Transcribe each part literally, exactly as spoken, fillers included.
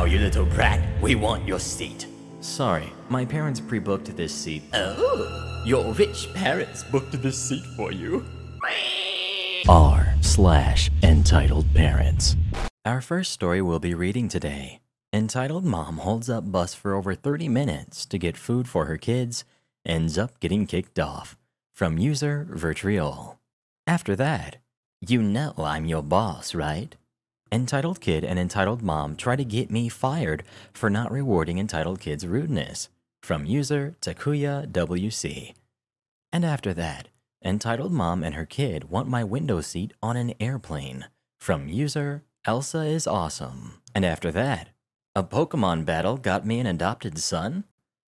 Now, you little brat, we want your seat. Sorry, my parents pre-booked this seat. Oh, your rich parents booked this seat for you. R slash entitled parents. Our first story we'll be reading today, entitled Mom Holds Up Bus for Over thirty minutes to Get Food for Her Kids, Ends Up Getting Kicked Off, from user Vertriol. After that, you know I'm your boss, right? Entitled kid and entitled mom try to get me fired for not rewarding entitled kid's rudeness, from user Takuya W C. And after that, entitled mom and her kid want my window seat on an airplane, from user Elsa is awesome. And after that, a Pokemon battle got me an adopted son,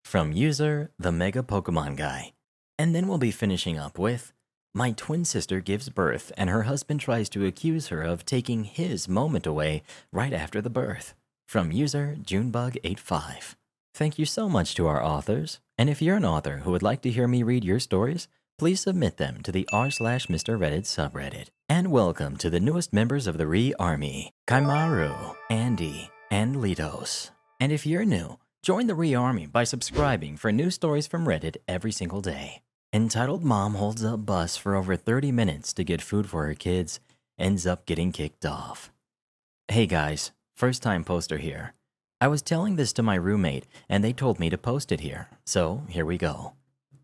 from user The Mega Pokemon Guy. And then we'll be finishing up with, my twin sister gives birth and her husband tries to accuse her of taking his moment away right after the birth, from user Junebug eighty-five. Thank you so much to our authors, and if you're an author who would like to hear me read your stories, please submit them to the r slash MrReddit subreddit. And welcome to the newest members of the Re Army, Kaimaru, Andy, and Litos. And if you're new, join the Re Army by subscribing for new stories from Reddit every single day. Entitled Mom Holds Up Bus for Over thirty minutes to Get Food for Her Kids, Ends Up Getting Kicked Off. Hey guys, first time poster here. I was telling this to my roommate and they told me to post it here, so here we go.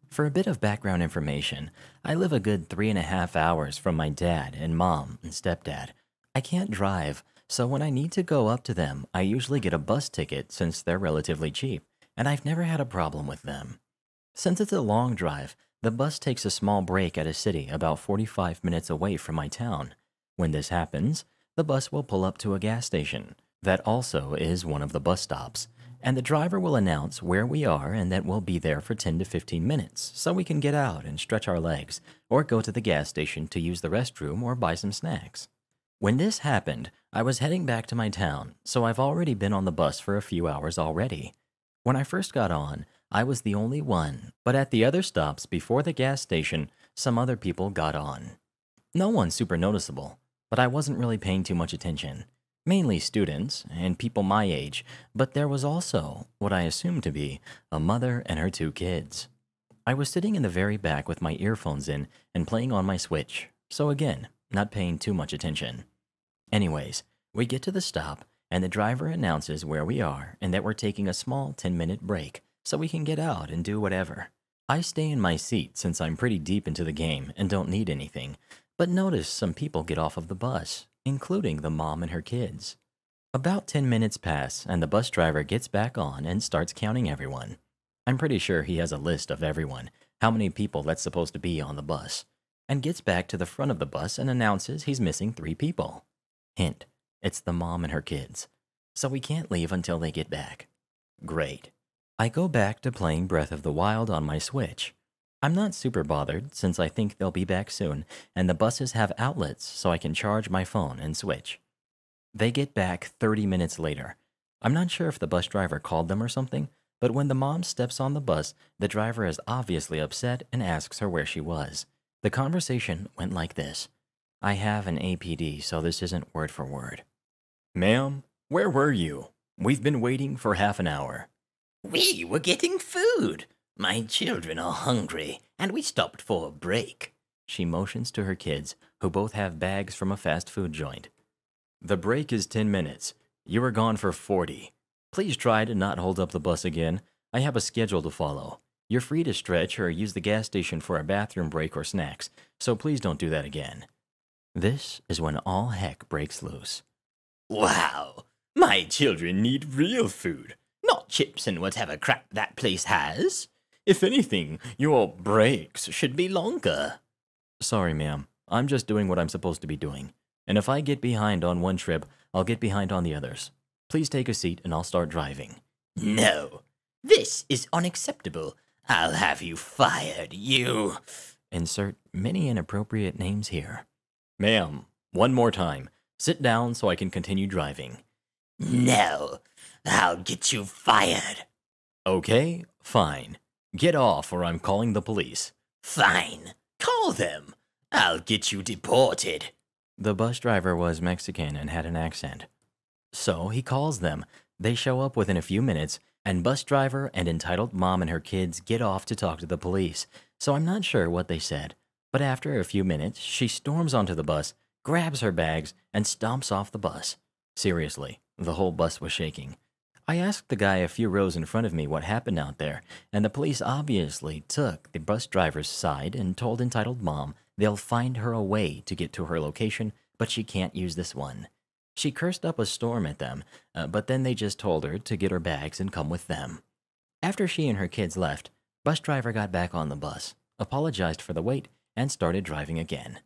For a bit of background information, I live a good three and a half hours from my dad and mom and stepdad. I can't drive, so when I need to go up to them, I usually get a bus ticket since they're relatively cheap, and I've never had a problem with them. Since it's a long drive, the bus takes a small break at a city about forty-five minutes away from my town. When this happens, the bus will pull up to a gas station. That also is one of the bus stops. And the driver will announce where we are and that we'll be there for ten to fifteen minutes, so we can get out and stretch our legs, or go to the gas station to use the restroom or buy some snacks. When this happened, I was heading back to my town, so I've already been on the bus for a few hours already. When I first got on, I was the only one, but at the other stops before the gas station, some other people got on. No one super noticeable, but I wasn't really paying too much attention. Mainly students and people my age, but there was also, what I assumed to be, a mother and her two kids. I was sitting in the very back with my earphones in and playing on my Switch, so again, not paying too much attention. Anyways, we get to the stop and the driver announces where we are and that we're taking a small ten minute break, so we can get out and do whatever. I stay in my seat since I'm pretty deep into the game and don't need anything, but notice some people get off of the bus, including the mom and her kids. About ten minutes pass and the bus driver gets back on and starts counting everyone. I'm pretty sure he has a list of everyone, how many people that's supposed to be on the bus, and gets back to the front of the bus and announces he's missing three people. Hint, it's the mom and her kids, so we can't leave until they get back. Great. I go back to playing Breath of the Wild on my Switch. I'm not super bothered since I think they'll be back soon and the buses have outlets so I can charge my phone and Switch. They get back thirty minutes later. I'm not sure if the bus driver called them or something, but when the mom steps on the bus, the driver is obviously upset and asks her where she was. The conversation went like this. I have an A P D, so this isn't word for word. Ma'am, where were you? We've been waiting for half an hour. We were getting food. My children are hungry, and we stopped for a break. She motions to her kids, who both have bags from a fast food joint. The break is ten minutes. You were gone for forty. Please try to not hold up the bus again. I have a schedule to follow. You're free to stretch or use the gas station for a bathroom break or snacks, so please don't do that again. This is when all heck breaks loose. Wow! My children need real food, not chips and whatever crap that place has. If anything, your breaks should be longer. Sorry, ma'am. I'm just doing what I'm supposed to be doing. And if I get behind on one trip, I'll get behind on the others. Please take a seat and I'll start driving. No. This is unacceptable. I'll have you fired, you... Insert many inappropriate names here. Ma'am, one more time. Sit down so I can continue driving. No. I'll get you fired. Okay, fine. Get off or I'm calling the police. Fine. Call them. I'll get you deported. The bus driver was Mexican and had an accent. So he calls them, They show up within a few minutes, and bus driver and entitled mom and her kids get off to talk to the police, so I'm not sure what they said. But after a few minutes, she storms onto the bus, grabs her bags, and stomps off the bus. Seriously, the whole bus was shaking. I asked the guy a few rows in front of me what happened out there, and the police obviously took the bus driver's side and told entitled mom they'll find her a way to get to her location, but she can't use this one. She cursed up a storm at them, uh, but then they just told her to get her bags and come with them. After she and her kids left, bus driver got back on the bus, apologized for the wait, and started driving again.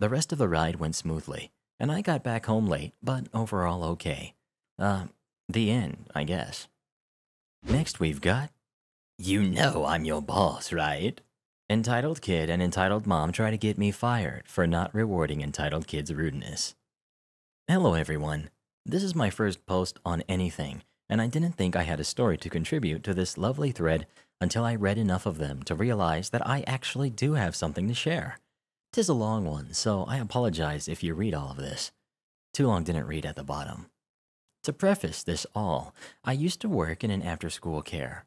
The rest of the ride went smoothly, and I got back home late, but overall okay. Uh, the end, I guess. Next we've got, "You know I'm your boss, right?" Entitled kid and entitled mom try to get me fired for not rewarding entitled kid's rudeness. Hello everyone. This is my first post on anything, and I didn't think I had a story to contribute to this lovely thread until I read enough of them to realize that I actually do have something to share. 'Tis a long one, so I apologize if you read all of this. Too long didn't read at the bottom. To preface this all, I used to work in an after-school care.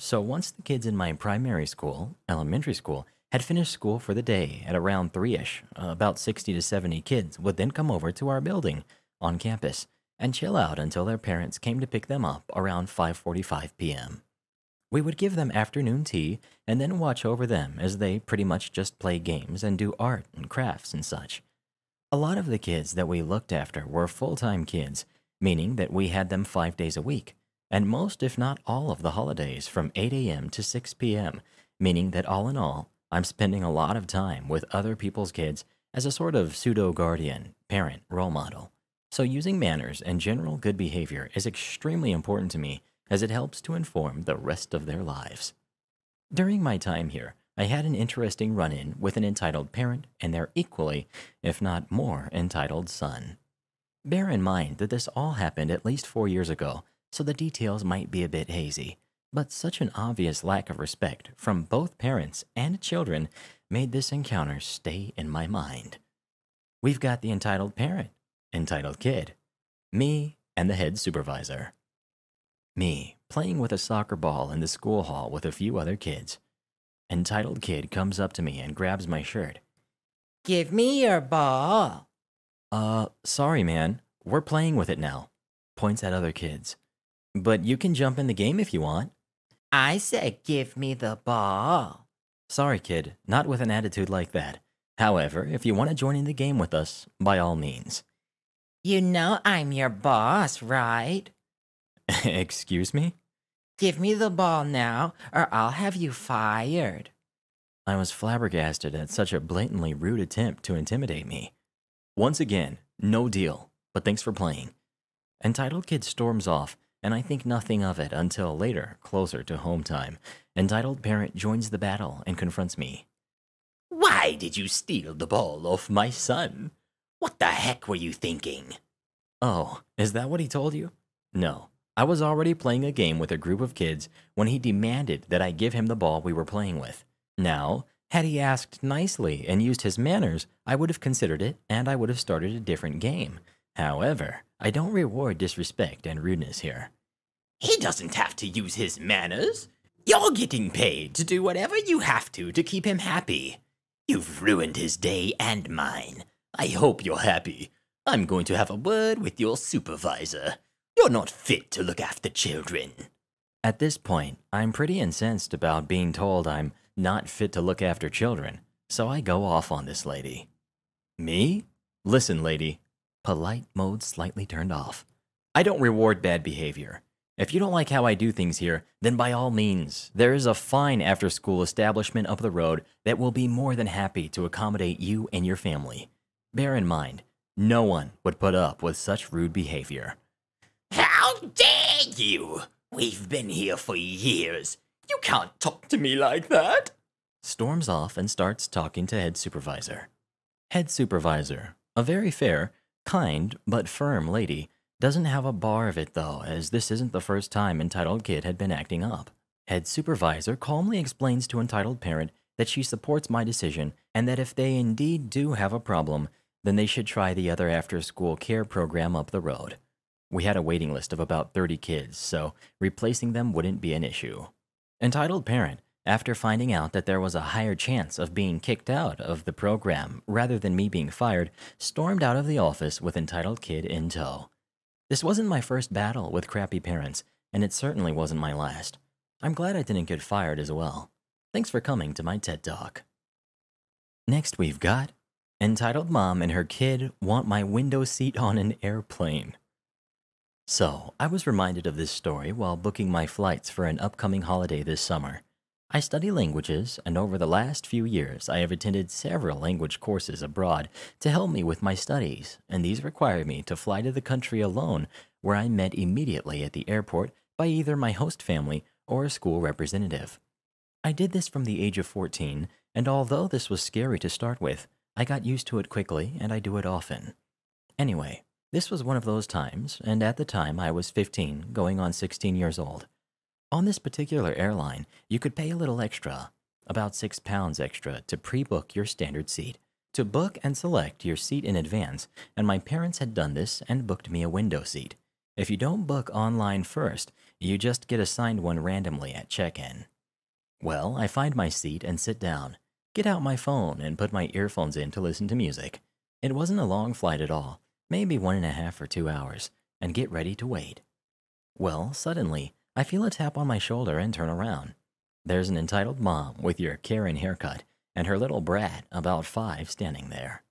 So once the kids in my primary school, elementary school, had finished school for the day at around three-ish, about sixty to seventy kids would then come over to our building on campus and chill out until their parents came to pick them up around five forty-five p m We would give them afternoon tea and then watch over them as they pretty much just play games and do art and crafts and such. A lot of the kids that we looked after were full-time kids, meaning that we had them five days a week, and most if not all of the holidays from eight a m to six p m, meaning that all in all, I'm spending a lot of time with other people's kids as a sort of pseudo-guardian, parent, role model. So using manners and general good behavior is extremely important to me, as it helps to inform the rest of their lives. During my time here, I had an interesting run-in with an entitled parent and their equally, if not more, entitled son. Bear in mind that this all happened at least four years ago, so the details might be a bit hazy, but such an obvious lack of respect from both parents and children made this encounter stay in my mind. We've got the entitled parent, entitled kid, me, and the head supervisor. Me, playing with a soccer ball in the school hall with a few other kids. Entitled kid comes up to me and grabs my shirt. "Give me your ball." Uh, sorry man, we're playing with it now. Points at other kids. But you can jump in the game if you want. I said give me the ball. Sorry kid, not with an attitude like that. However, if you want to join in the game with us, by all means. You know I'm your boss, right? Excuse me? Give me the ball now, or I'll have you fired. I was flabbergasted at such a blatantly rude attempt to intimidate me. Once again, no deal, but thanks for playing. Entitled kid storms off, and I think nothing of it until later, closer to home time. Entitled parent joins the battle and confronts me. Why did you steal the ball off my son? What the heck were you thinking? Oh, is that what he told you? No. I was already playing a game with a group of kids when he demanded that I give him the ball we were playing with. Now, had he asked nicely and used his manners, I would have considered it and I would have started a different game. However, I don't reward disrespect and rudeness here. He doesn't have to use his manners. You're getting paid to do whatever you have to to keep him happy. You've ruined his day and mine. I hope you're happy. I'm going to have a word with your supervisor. You're not fit to look after children. At this point, I'm pretty incensed about being told I'm not fit to look after children, so I go off on this lady. Me? Listen, lady. Polite mode slightly turned off. I don't reward bad behavior. If you don't like how I do things here, then by all means, there is a fine after-school establishment up the road that will be more than happy to accommodate you and your family. Bear in mind, no one would put up with such rude behavior. How dare you! We've been here for years. You can't talk to me like that! Storms off and starts talking to head supervisor. Head supervisor, a very fair, kind, but firm lady, doesn't have a bar of it though, as this isn't the first time entitled kid had been acting up. Head supervisor calmly explains to entitled parent that she supports my decision and that if they indeed do have a problem, then they should try the other after-school care program up the road. We had a waiting list of about thirty kids, so replacing them wouldn't be an issue. Entitled parent, after finding out that there was a higher chance of being kicked out of the program rather than me being fired, stormed out of the office with entitled kid in tow. This wasn't my first battle with crappy parents, and it certainly wasn't my last. I'm glad I didn't get fired as well. Thanks for coming to my TED Talk. Next we've got Entitled Mom and Her Kid Want My Window Seat on an Airplane. So, I was reminded of this story while booking my flights for an upcoming holiday this summer. I study languages, and over the last few years I have attended several language courses abroad to help me with my studies, and these require me to fly to the country alone, where I met immediately at the airport by either my host family or a school representative. I did this from the age of fourteen, and although this was scary to start with, I got used to it quickly and I do it often. Anyway, this was one of those times, and at the time I was fifteen, going on sixteen years old. On this particular airline, you could pay a little extra, about six pounds extra, to pre-book your standard seat. To book and select your seat in advance, and my parents had done this and booked me a window seat. If you don't book online first, you just get assigned one randomly at check-in. Well, I find my seat and sit down, get out my phone and put my earphones in to listen to music. It wasn't a long flight at all, maybe one and a half or two hours, and get ready to wait. Well, suddenly, I feel a tap on my shoulder and turn around. There's an entitled mom with your Karen haircut and her little brat, about five, standing there.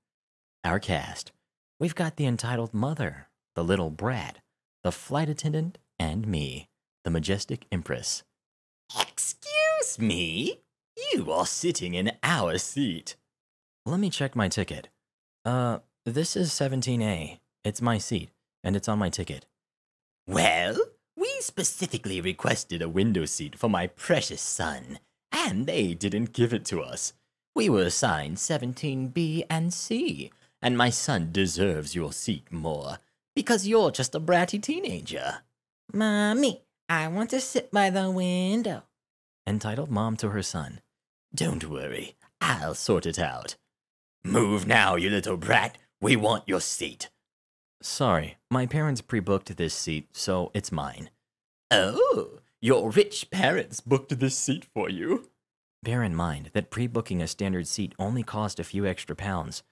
Our cast. We've got the entitled mother, the little brat, the flight attendant, and me, the majestic empress. Excuse me? You are sitting in our seat. Let me check my ticket. Uh, this is seventeen A. It's my seat, and it's on my ticket. Well, we specifically requested a window seat for my precious son, and they didn't give it to us. We were assigned seventeen B and C, and my son deserves your seat more, because you're just a bratty teenager. Mommy, I want to sit by the window. Entitled mom to her son. Don't worry, I'll sort it out. Move now, you little brat. We want your seat. Sorry, my parents pre-booked this seat, so it's mine. Oh, your rich parents booked this seat for you. Bear in mind that pre-booking a standard seat only cost a few extra pounds.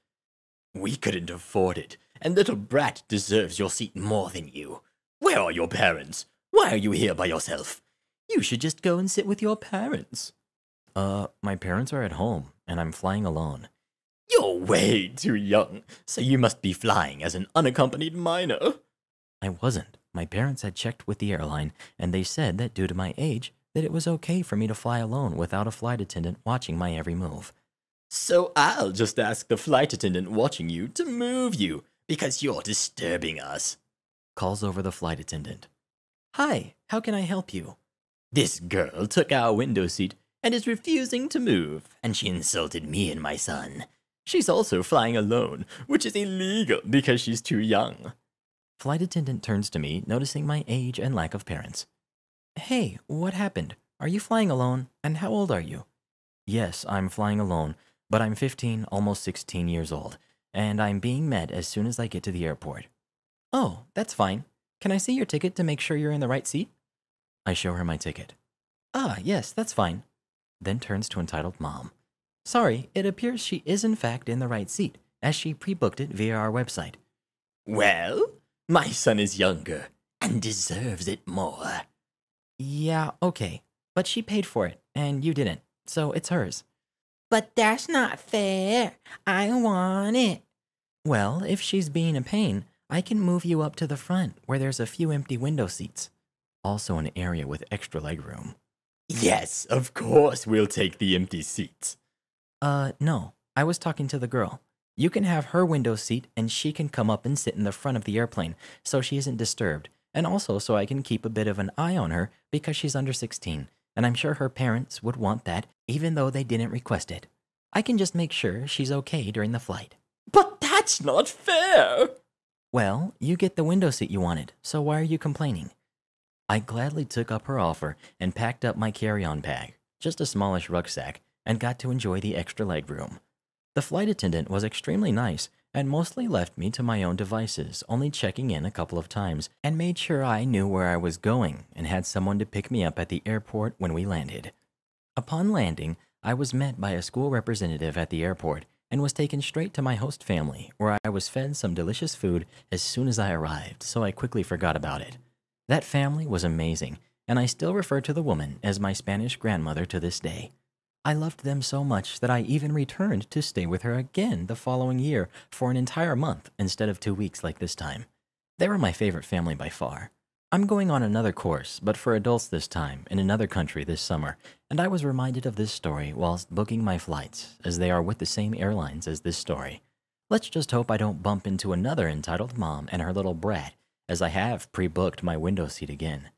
We couldn't afford it, and little brat deserves your seat more than you. Where are your parents? Why are you here by yourself? You should just go and sit with your parents. Uh, my parents are at home, and I'm flying alone. You're way too young, so you must be flying as an unaccompanied minor. I wasn't. My parents had checked with the airline, and they said that due to my age, that it was okay for me to fly alone without a flight attendant watching my every move. So I'll just ask the flight attendant watching you to move you, because you're disturbing us. Calls over the flight attendant. Hi, how can I help you? This girl took our window seat and is refusing to move, and she insulted me and my son. She's also flying alone, which is illegal because she's too young. Flight attendant turns to me, noticing my age and lack of parents. Hey, what happened? Are you flying alone, and how old are you? Yes, I'm flying alone, but I'm fifteen, almost sixteen years old, and I'm being met as soon as I get to the airport. Oh, that's fine. Can I see your ticket to make sure you're in the right seat? I show her my ticket. Ah, yes, that's fine. Then turns to entitled mom. Sorry, it appears she is in fact in the right seat, as she pre-booked it via our website. Well, my son is younger, and deserves it more. Yeah, okay, but she paid for it, and you didn't, so it's hers. But that's not fair. I want it. Well, if she's being a pain, I can move you up to the front, where there's a few empty window seats. Also an area with extra legroom. Yes, of course we'll take the empty seats. Uh, no. I was talking to the girl. You can have her window seat, and she can come up and sit in the front of the airplane, so she isn't disturbed, and also so I can keep a bit of an eye on her, because she's under sixteen, and I'm sure her parents would want that, even though they didn't request it. I can just make sure she's okay during the flight. But that's not fair! Well, you get the window seat you wanted, so why are you complaining? I gladly took up her offer and packed up my carry-on bag, just a smallish rucksack, and got to enjoy the extra legroom. The flight attendant was extremely nice and mostly left me to my own devices, only checking in a couple of times, and made sure I knew where I was going and had someone to pick me up at the airport when we landed. Upon landing, I was met by a school representative at the airport and was taken straight to my host family, where I was fed some delicious food as soon as I arrived, so I quickly forgot about it. That family was amazing, and I still refer to the woman as my Spanish grandmother to this day. I loved them so much that I even returned to stay with her again the following year for an entire month instead of two weeks like this time. They were my favorite family by far. I'm going on another course, but for adults this time, in another country this summer, and I was reminded of this story whilst booking my flights, as they are with the same airlines as this story. Let's just hope I don't bump into another entitled mom and her little brat, as I have pre-booked my window seat again.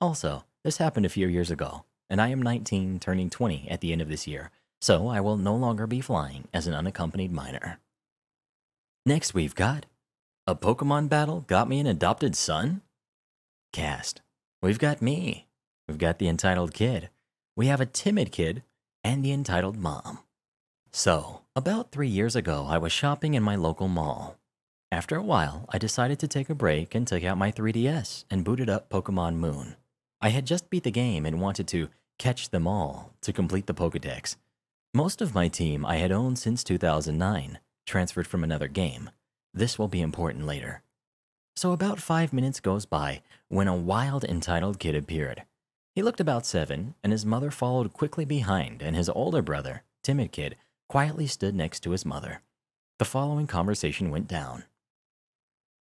Also, this happened a few years ago, and I am nineteen, turning twenty at the end of this year, so I will no longer be flying as an unaccompanied minor. Next we've got... A Pokemon battle got me an adopted son? Cast. We've got me, we've got the entitled kid, we have a timid kid, and the entitled mom. So, about three years ago, I was shopping in my local mall. After a while, I decided to take a break and took out my three D S and booted up Pokemon Moon. I had just beat the game and wanted to catch them all to complete the Pokedex. Most of my team I had owned since two thousand nine, transferred from another game. This will be important later. So about five minutes goes by when a wild entitled kid appeared. He looked about seven, and his mother followed quickly behind, and his older brother, timid kid, quietly stood next to his mother. The following conversation went down.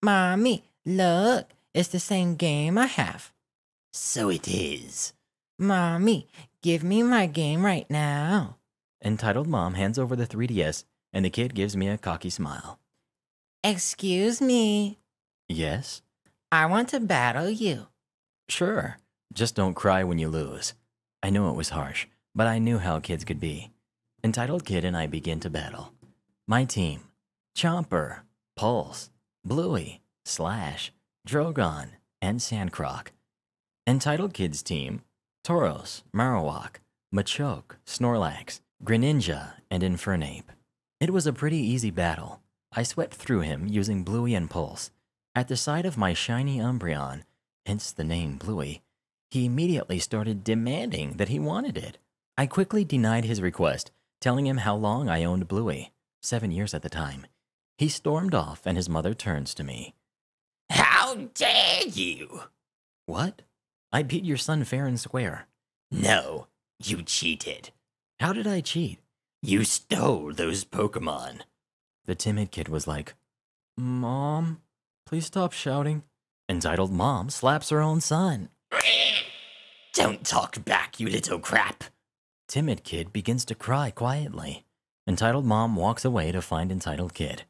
Mommy, look, it's the same game I have. So it is. Mommy, give me my game right now. Entitled mom hands over the three D S, and the kid gives me a cocky smile. Excuse me. Yes? I want to battle you. Sure. Just don't cry when you lose. I know it was harsh, but I knew how kids could be. Entitled kid and I begin to battle. My team. Chomper, Pulse, Bluey, Slash, Drogon, and Sandcroc. Entitled kid's team. Tauros, Marowak, Machoke, Snorlax, Greninja, and Infernape. It was a pretty easy battle. I swept through him using Bluey and Pulse. At the sight of my shiny Umbreon, hence the name Bluey, he immediately started demanding that he wanted it. I quickly denied his request, telling him how long I owned Bluey, seven years at the time. He stormed off and his mother turns to me. How dare you! What? I beat your son fair and square. No, you cheated. How did I cheat? You stole those Pokemon. The timid kid was like, Mom? Please stop shouting. Entitled mom slaps her own son. Don't talk back, you little crap. Timid kid begins to cry quietly. Entitled mom walks away to find entitled kid.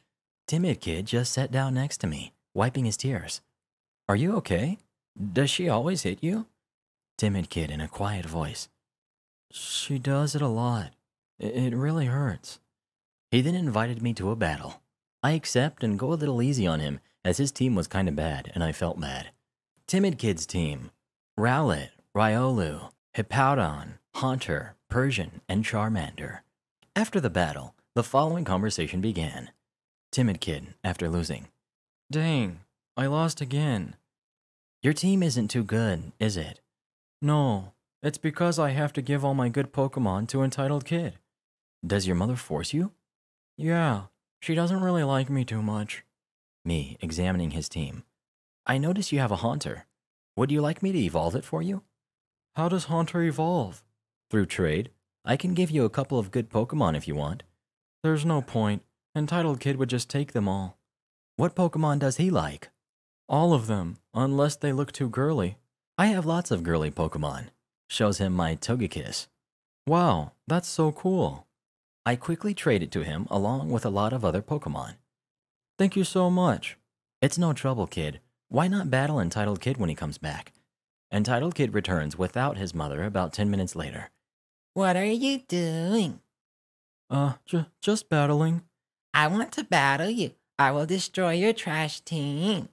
Timid kid just sat down next to me, wiping his tears. Are you okay? Does she always hit you? Timid kid in a quiet voice. She does it a lot. It really hurts. He then invited me to a battle. I accept and go a little easy on him, as his team was kinda bad, and I felt bad. Timid kid's team. Rowlet, Riolu, Hippowdon, Haunter, Persian, and Charmander. After the battle, the following conversation began. Timid kid, after losing. Dang, I lost again. Your team isn't too good, is it? No, it's because I have to give all my good Pokemon to entitled kid. Does your mother force you? Yeah, she doesn't really like me too much. Me, examining his team. I notice you have a Haunter. Would you like me to evolve it for you? How does Haunter evolve? Through trade. I can give you a couple of good Pokemon if you want. There's no point. Entitled kid would just take them all. What Pokemon does he like? All of them, unless they look too girly. I have lots of girly Pokemon. Shows him my Togekiss. Wow, that's so cool. I quickly trade it to him along with a lot of other Pokemon. Thank you so much. It's no trouble, kid. Why not battle entitled kid when he comes back? Entitled kid returns without his mother about ten minutes later. What are you doing? Uh, ju just battling. I want to battle you. I will destroy your trash team.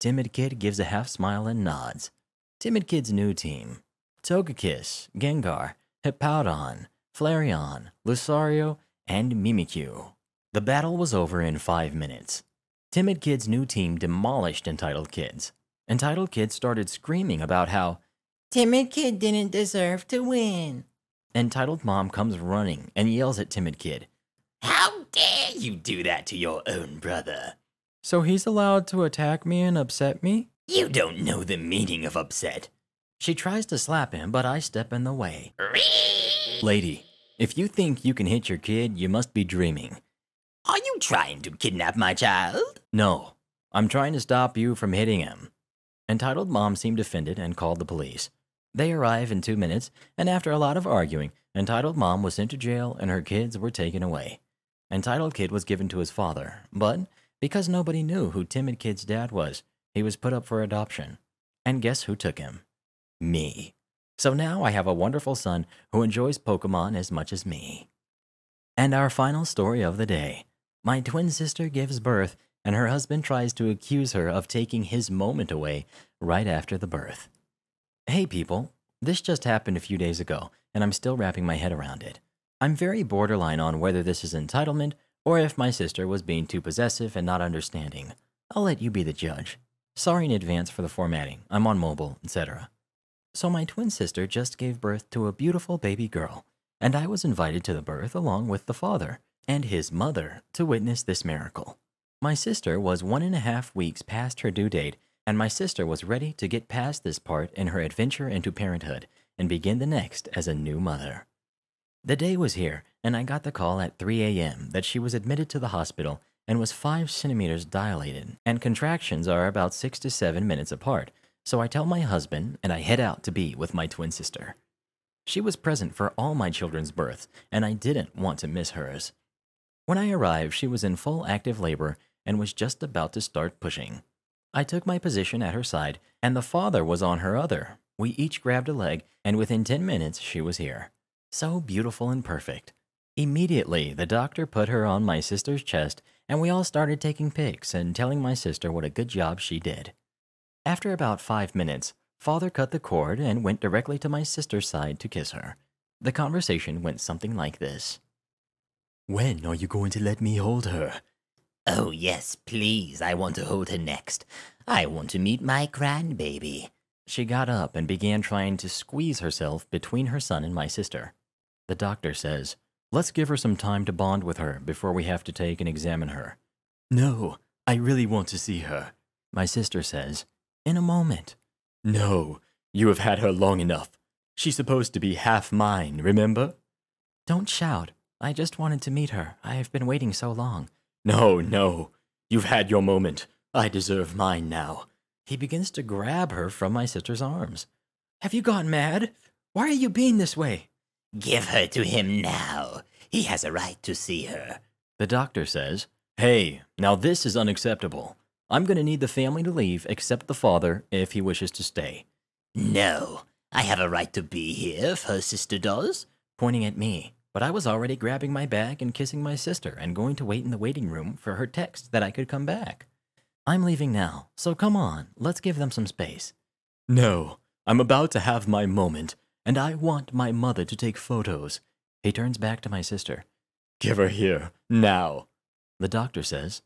Timid kid gives a half smile and nods. Timid kid's new team. Togekiss, Gengar, Hippowdon, Flareon, Lucario, and Mimikyu. The battle was over in five minutes. Timid Kid's new team demolished Entitled Kids. Entitled Kid started screaming about how Timid Kid didn't deserve to win. Entitled Mom comes running and yells at Timid Kid, "How dare you do that to your own brother? So he's allowed to attack me and upset me? You don't know the meaning of upset." She tries to slap him, but I step in the way. "Lady, if you think you can hit your kid, you must be dreaming. Are you trying to kidnap my child?" "No, I'm trying to stop you from hitting him." Entitled Mom seemed offended and called the police. They arrive in two minutes, and after a lot of arguing, Entitled Mom was sent to jail and her kids were taken away. Entitled Kid was given to his father, but because nobody knew who Timid Kid's dad was, he was put up for adoption. And guess who took him? Me. So now I have a wonderful son who enjoys Pokemon as much as me. And our final story of the day. My twin sister gives birth, and her husband tries to accuse her of taking his moment away right after the birth. Hey people, this just happened a few days ago, and I'm still wrapping my head around it. I'm very borderline on whether this is entitlement or if my sister was being too possessive and not understanding. I'll let you be the judge. Sorry in advance for the formatting, I'm on mobile, et cetera. So my twin sister just gave birth to a beautiful baby girl, and I was invited to the birth along with the father and his mother to witness this miracle. My sister was one and a half weeks past her due date, and my sister was ready to get past this part in her adventure into parenthood and begin the next as a new mother. The day was here, and I got the call at three A M that she was admitted to the hospital and was five centimeters dilated, and contractions are about six to seven minutes apart, so I tell my husband and I head out to be with my twin sister. She was present for all my children's births, and I didn't want to miss hers. When I arrived, she was in full active labor and was just about to start pushing. I took my position at her side, and the father was on her other. We each grabbed a leg, and within ten minutes, she was here. So beautiful and perfect. Immediately, the doctor put her on my sister's chest, and we all started taking pics and telling my sister what a good job she did. After about five minutes, Father cut the cord and went directly to my sister's side to kiss her. The conversation went something like this. "When are you going to let me hold her?" "Oh yes, please, I want to hold her next. I want to meet my grandbaby." She got up and began trying to squeeze herself between her son and my sister. The doctor says, "Let's give her some time to bond with her before we have to take and examine her." "No, I really want to see her," my sister says, "in a moment." "No, you have had her long enough. She's supposed to be half mine, remember?" "Don't shout. I just wanted to meet her. I have been waiting so long." "No, no. You've had your moment. I deserve mine now." He begins to grab her from my sister's arms. "Have you gone mad? Why are you being this way?" "Give her to him now. He has a right to see her." The doctor says, "Hey, now this is unacceptable. I'm going to need the family to leave except the father if he wishes to stay." "No, I have a right to be here if her sister does," pointing at me. But I was already grabbing my bag and kissing my sister and going to wait in the waiting room for her text that I could come back. "I'm leaving now, so come on, let's give them some space." "No, I'm about to have my moment, and I want my mother to take photos." He turns back to my sister. "Give her here, now." The doctor says,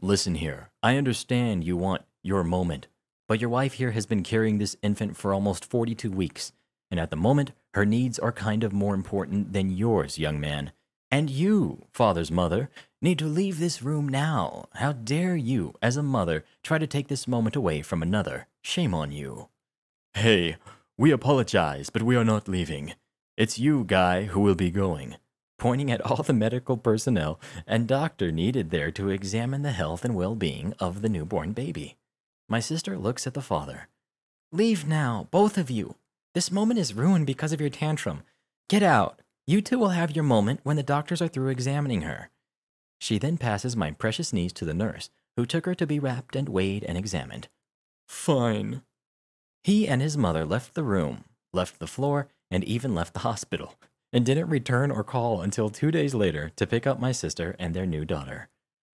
"Listen here, I understand you want your moment, but your wife here has been carrying this infant for almost forty-two weeks, and at the moment, her needs are kind of more important than yours, young man. And you, father's mother, need to leave this room now. How dare you, as a mother, try to take this moment away from another. Shame on you." "Hey, we apologize, but we are not leaving. It's you, guy, who will be going." Pointing at all the medical personnel and doctor needed there to examine the health and well-being of the newborn baby. My sister looks at the father. "Leave now, both of you. This moment is ruined because of your tantrum. Get out. You two will have your moment when the doctors are through examining her." She then passes my precious niece to the nurse, who took her to be wrapped and weighed and examined. "Fine." He and his mother left the room, left the floor, and even left the hospital, and didn't return or call until two days later to pick up my sister and their new daughter.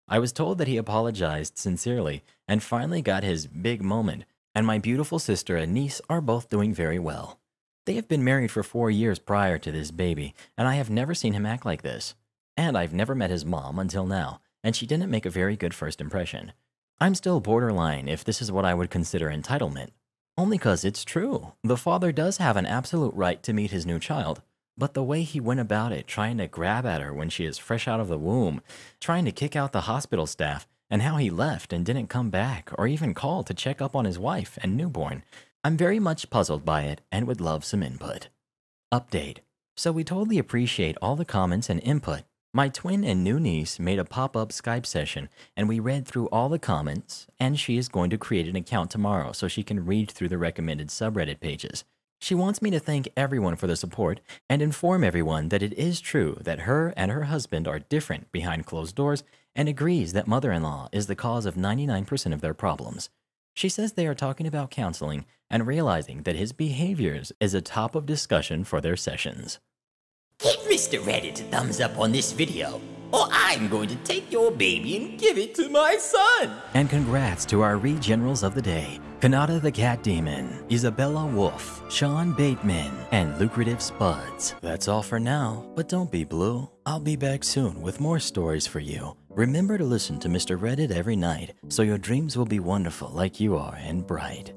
I was told that he apologized sincerely and finally got his big moment, and my beautiful sister and niece are both doing very well. They have been married for four years prior to this baby, and I have never seen him act like this. and I've never met his mom until now, and she didn't make a very good first impression. I'm still borderline if this is what I would consider entitlement. Only 'cause it's true, the father does have an absolute right to meet his new child, but the way he went about it, trying to grab at her when she is fresh out of the womb, trying to kick out the hospital staff, and how he left and didn't come back or even call to check up on his wife and newborn, I'm very much puzzled by it and would love some input. Update. So we totally appreciate all the comments and input. My twin and new niece made a pop-up Skype session, and we read through all the comments, and she is going to create an account tomorrow so she can read through the recommended subreddit pages. She wants me to thank everyone for the support and inform everyone that it is true that her and her husband are different behind closed doors, and agrees that mother-in-law is the cause of ninety-nine percent of their problems. She says they are talking about counseling and realizing that his behaviors is a top of discussion for their sessions. Give Mister Reddit a thumbs up on this video, or I'm going to take your baby and give it to my son! And congrats to our re-generals of the day, Kanata the Cat Demon, Isabella Wolf, Sean Bateman, and Lucrative Spuds. That's all for now, but don't be blue. I'll be back soon with more stories for you. Remember to listen to Mister Reddit every night, so your dreams will be wonderful like you are and bright.